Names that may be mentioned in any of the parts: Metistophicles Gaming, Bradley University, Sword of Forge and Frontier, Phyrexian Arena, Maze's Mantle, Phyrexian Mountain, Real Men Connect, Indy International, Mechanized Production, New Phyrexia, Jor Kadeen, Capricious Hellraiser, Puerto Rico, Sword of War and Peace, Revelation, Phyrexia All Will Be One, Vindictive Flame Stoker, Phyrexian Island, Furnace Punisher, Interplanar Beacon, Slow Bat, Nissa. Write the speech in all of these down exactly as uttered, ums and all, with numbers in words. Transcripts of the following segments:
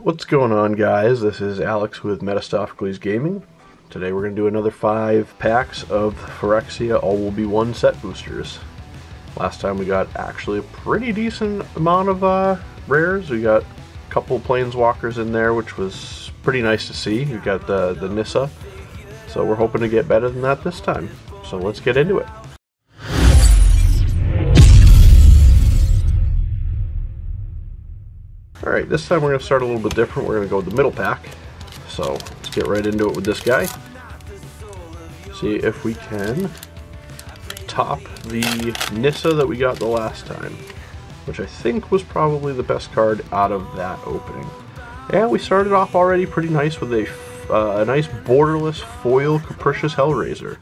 What's going on, guys? This is Alex with Metistophicles Gaming. Today we're going to do another five packs of Phyrexia All Will Be One set boosters. Last time we got actually a pretty decent amount of uh, rares. We got a couple planeswalkers in there, which was pretty nice to see. We got the, the Nissa, so we're hoping to get better than that this time. So let's get into it. Alright, this time we're going to start a little bit different. We're going to go with the middle pack. So, let's get right into it with this guy. See if we can top the Nissa that we got the last time, which I think was probably the best card out of that opening. And we started off already pretty nice with a, uh, a nice borderless foil Capricious Hellraiser.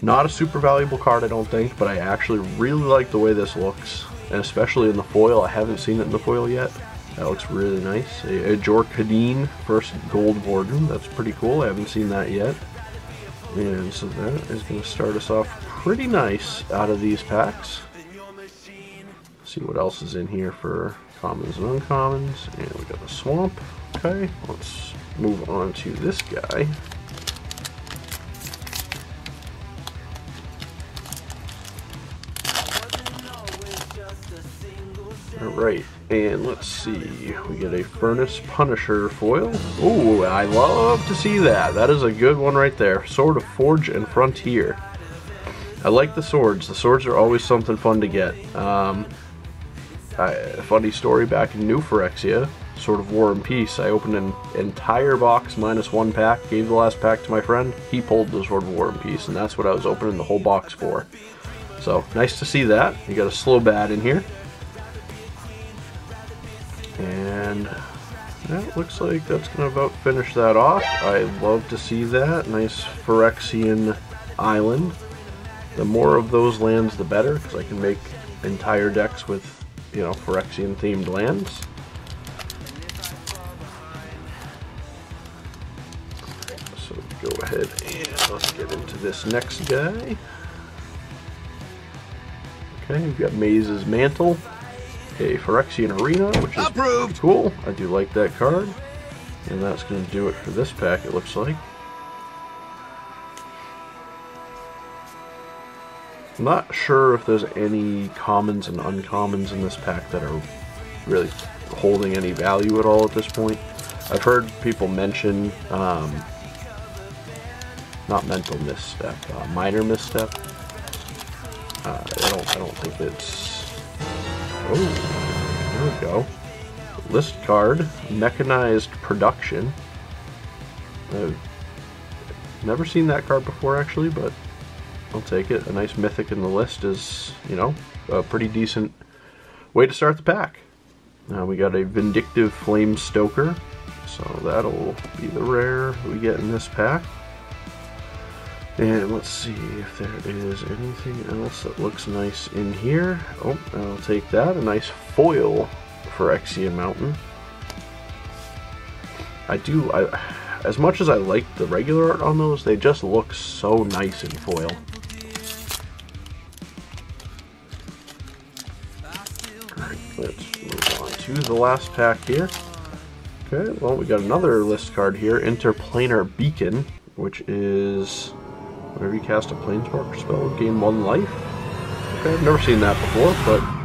Not a super valuable card, I don't think, but I actually really like the way this looks. And especially in the foil. I haven't seen it in the foil yet. That looks really nice. A, a Jor Kadeen first gold warden. That's pretty cool. I haven't seen that yet. And so that is going to start us off pretty nice out of these packs. See what else is in here for commons and uncommons. And we got the swamp. Okay, let's move on to this guy. Alright, and let's see, we get a Furnace Punisher foil. Ooh, I love to see that. That is a good one right there. Sword of Forge and Frontier. I like the swords. The swords are always something fun to get. Um, I, a funny story, back in New Phyrexia, Sword of War and Peace, I opened an entire box minus one pack, gave the last pack to my friend. He pulled the Sword of War and Peace, and that's what I was opening the whole box for. So, nice to see that. You got a Slow Bat in here. And that looks like that's going to about finish that off. I love to see that. Nice Phyrexian Island. The more of those lands, the better, because I can make entire decks with, you know, Phyrexian-themed lands. So go ahead and let's get into this next guy. Okay, we've got Maze's Mantle. A Phyrexian Arena, which is approved. Cool. I do like that card. And that's going to do it for this pack, it looks like. I'm not sure if there's any commons and uncommons in this pack that are really holding any value at all at this point. I've heard people mention, um, not mental misstep, uh, minor misstep. Uh, I don't, I don't think it's... Oh, there we go. List card, Mechanized Production. I've never seen that card before, actually, but I'll take it. A nice mythic in the list is, you know, a pretty decent way to start the pack. Now we got a Vindictive Flame Stoker, so that'll be the rare we get in this pack. And let's see if there is anything else that looks nice in here. Oh, I'll take that. A nice foil Phyrexian Mountain. I do, I, as much as I like the regular art on those, they just look so nice in foil. Alright, let's move on to the last pack here. Okay, well, we got another list card here, Interplanar Beacon, which is... whenever you cast a planeswalker spell, gain one life. Okay, I've never seen that before, but